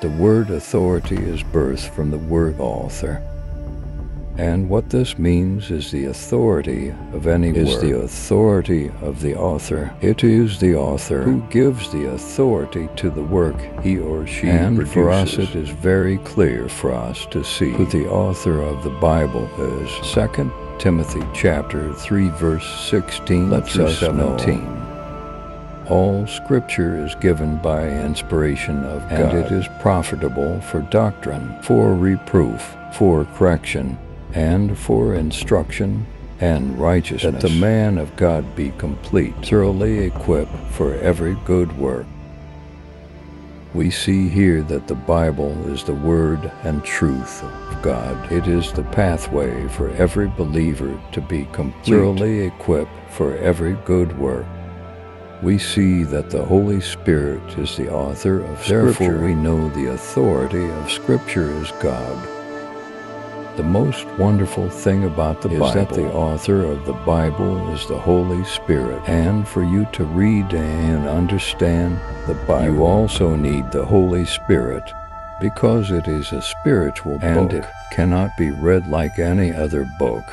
The word authority is birthed from the word author. And what this means is the authority of any word is the authority of the author. It is the author who gives the authority to the work he or she produces. And for us, it is very clear for us to see who the author of the Bible is. 2 Timothy chapter 3 verse 16 through 17. All Scripture is given by inspiration of God, and it is profitable for doctrine, for reproof, for correction, and for instruction and righteousness, that the man of God be complete, thoroughly equipped for every good work. We see here that the Bible is the word and truth of God. It is the pathway for every believer to be complete, thoroughly equipped for every good work. We see that the Holy Spirit is the author of Scripture. Therefore, we know the authority of Scripture is God. The most wonderful thing about the Bible is that the author of the Bible is the Holy Spirit. And for you to read and understand the Bible, you also need the Holy Spirit, because it is a spiritual book. It cannot be read like any other book.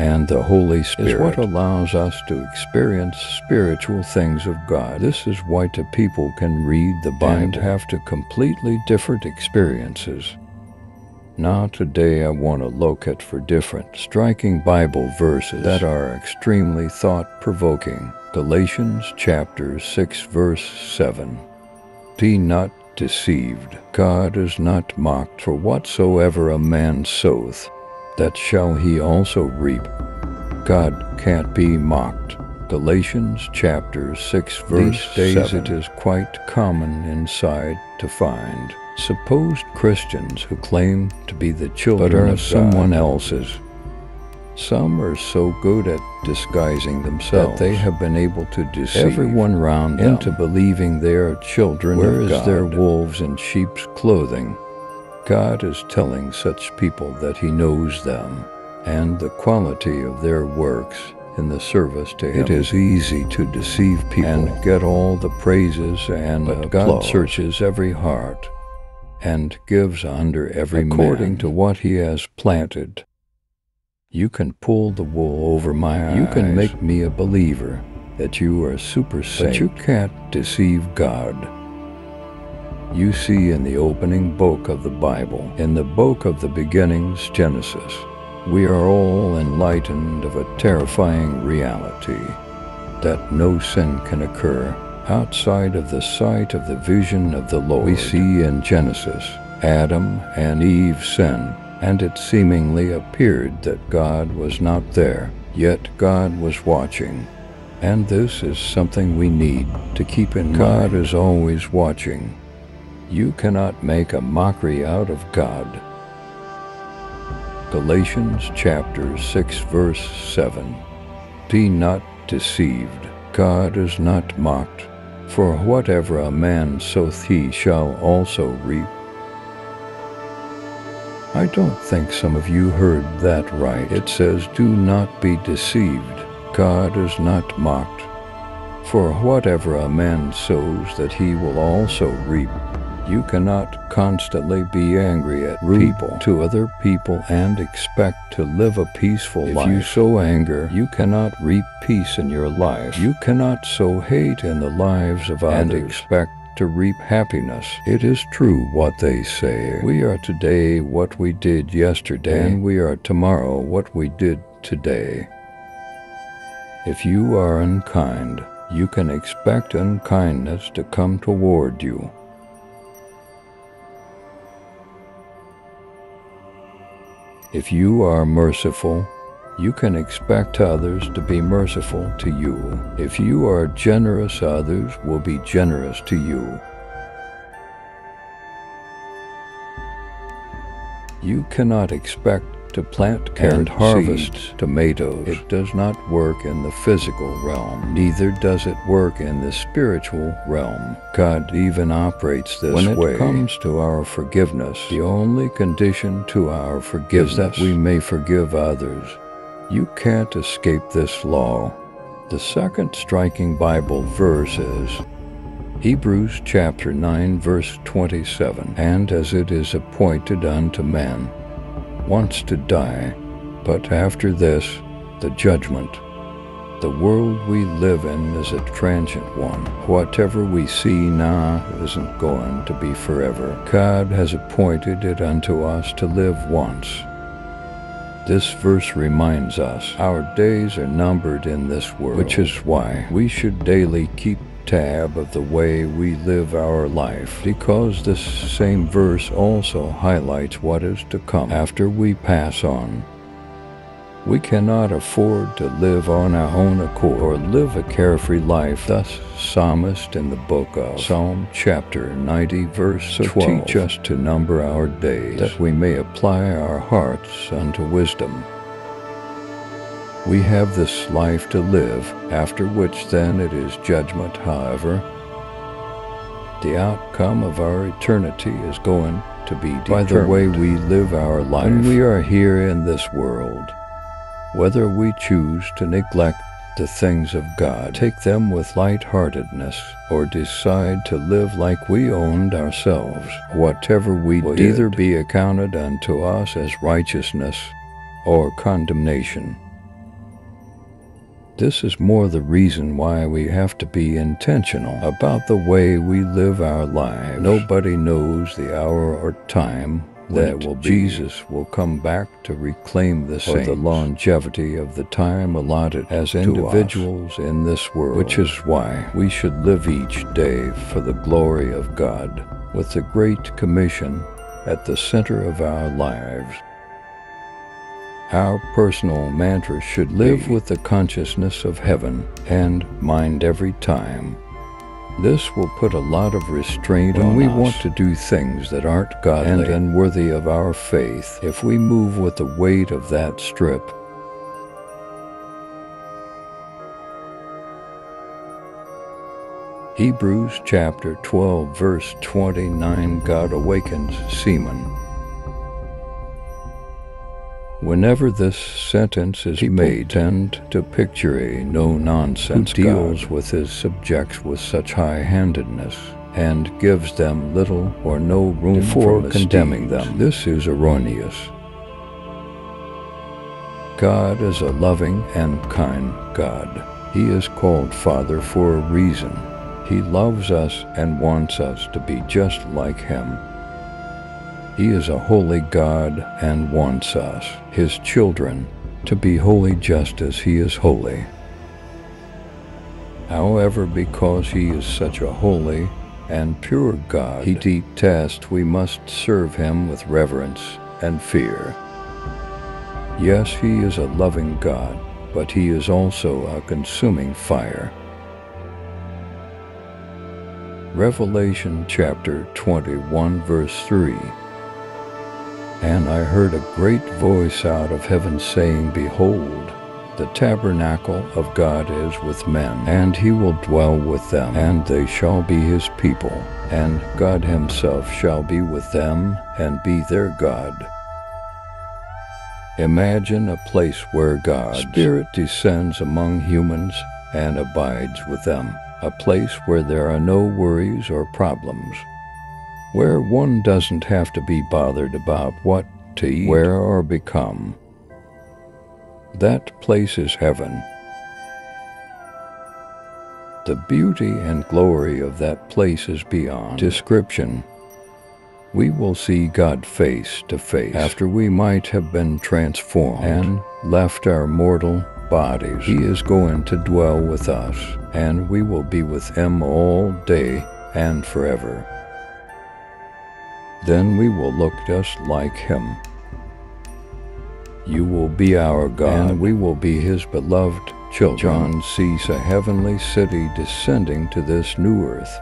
And the Holy Spirit is what allows us to experience spiritual things of God. This is why the people can read the Bible and have to completely different experiences. Now today I want to look at four different striking Bible verses that are extremely thought-provoking. Galatians chapter 6 verse 7. Be not deceived. God is not mocked, for whatsoever a man soweth, that shall he also reap. God can't be mocked. Galatians chapter 6 verse 7. These days it is quite common inside to find supposed Christians who claim to be the children but are of someone else's. Some are so good at disguising themselves that they have been able to deceive everyone round them into believing they are children of God. Whereas they're wolves in sheep's clothing. God is telling such people that He knows them and the quality of their works in the service to Him. It is easy to deceive people and get all the praises and applause. God searches every heart and gives under every man according to what he has planted. You can pull the wool over my eyes. You can make me a believer that you are super saint, but you can't deceive God. You see in the opening book of the Bible, in the book of the beginnings, Genesis, we are all enlightened of a terrifying reality that no sin can occur outside of the sight of the vision of the Lord. We see in Genesis, Adam and Eve sinned, and it seemingly appeared that God was not there, yet God was watching. And this is something we need to keep in mind. God is always watching. You cannot make a mockery out of God. Galatians chapter 6 verse 7. Be not deceived. God is not mocked. For whatever a man soweth he shall also reap. I don't think some of you heard that right. It says, do not be deceived. God is not mocked. For whatever a man sows, that he will also reap. You cannot constantly be angry at people, to other people, and expect to live a peaceful life. If you sow anger, you cannot reap peace in your life. You cannot sow hate in the lives of others and expect to reap happiness. It is true what they say. We are today what we did yesterday, and we are tomorrow what we did today. If you are unkind, you can expect unkindness to come toward you. If you are merciful, you can expect others to be merciful to you. If you are generous, others will be generous to you. You cannot expect to plant and harvest tomatoes. It does not work in the physical realm. Neither does it work in the spiritual realm. God even operates this way. When it comes to our forgiveness, the only condition to our forgiveness is that we may forgive others. You can't escape this law. The second striking Bible verse is, Hebrews chapter 9, verse 27, "And as it is appointed unto man once to die, but after this the judgment." The world we live in is a transient one. Whatever we see now isn't going to be forever. God has appointed it unto us to live once. This verse reminds us our days are numbered in this world, which is why we should daily keep tab of the way we live our life, because this same verse also highlights what is to come after we pass on. We cannot afford to live on our own accord or live a carefree life. Thus, Psalmist in the book of Psalm chapter 90 verse 12, "Teach us to number our days, that we may apply our hearts unto wisdom." We have this life to live, after which then it is judgment. However, the outcome of our eternity is going to be determined by the way we live our life when we are here in this world. Whether we choose to neglect the things of God, take them with lightheartedness, or decide to live like we owned ourselves, whatever we will either be accounted unto us as righteousness or condemnation. This is more the reason why we have to be intentional about the way we live our lives. Nobody knows the hour or time that Jesus will come back to reclaim the saints, or the longevity of the time allotted as individuals in this world, which is why we should live each day for the glory of God, with the Great Commission at the center of our lives. Our personal mantra should live with the consciousness of heaven and mind every time. This will put a lot of restraint on us when we want to do things that aren't godly and unworthy of our faith, if we move with the weight of that strip. Hebrews chapter 12 verse 29, "God awakens seamen." Whenever this sentence is made, tend to picture a no-nonsense God who deals with his subjects with such high-handedness and gives them little or no room for condemning them. This is erroneous. God is a loving and kind God. He is called Father for a reason. He loves us and wants us to be just like him. He is a holy God and wants us, his children, to be holy just as he is holy. However, because he is such a holy and pure God, he detests we must serve him with reverence and fear. Yes, he is a loving God, but he is also a consuming fire. Revelation chapter 21 verse 3, "And I heard a great voice out of heaven saying, Behold, the tabernacle of God is with men, and he will dwell with them, and they shall be his people, and God himself shall be with them, and be their God." Imagine a place where God's Spirit descends among humans and abides with them, a place where there are no worries or problems, where one doesn't have to be bothered about what to eat, wear, or become. That place is heaven. The beauty and glory of that place is beyond description. We will see God face to face after we might have been transformed and left our mortal bodies. He is going to dwell with us, and we will be with him all day and forever. Then we will look just like him. "You will be our God, and we will be his beloved children." John sees a heavenly city descending to this new earth.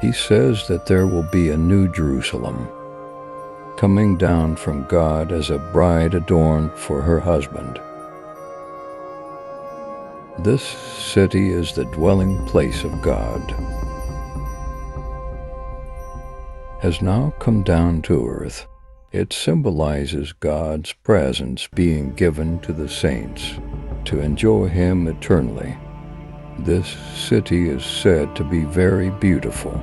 He says that there will be a new Jerusalem, coming down from God as a bride adorned for her husband. This city is the dwelling place of God, has now come down to earth. It symbolizes God's presence being given to the saints to enjoy him eternally, This city is said to be very beautiful,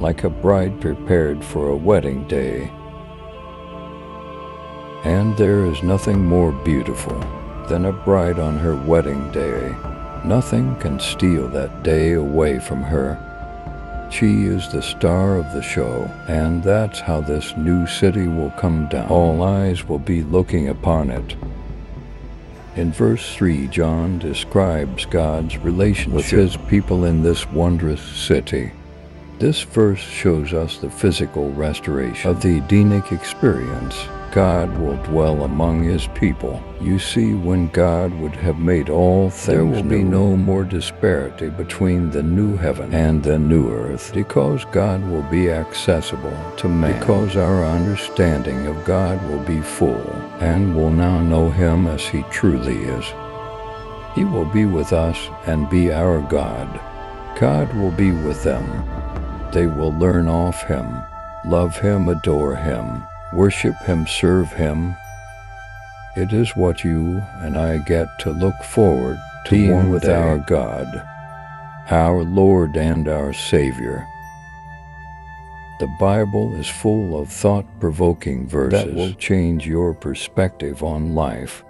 like a bride prepared for a wedding day. And there is nothing more beautiful than a bride on her wedding day. Nothing can steal that day away from her. She is the star of the show, and that's how this new city will come down. All eyes will be looking upon it. In verse 3, John describes God's relationship with His people in this wondrous city. This verse shows us the physical restoration of the Edenic experience. God will dwell among His people. You see, when God would have made all things new, there will be no more disparity between the new heaven and the new earth, because God will be accessible to man. Because our understanding of God will be full, and will now know Him as He truly is. He will be with us and be our God. God will be with them. They will learn of Him, love Him, adore Him, worship Him, serve Him. It is what you and I get to look forward to, being with our God, our Lord and our Savior. The Bible is full of thought-provoking verses that will change your perspective on life.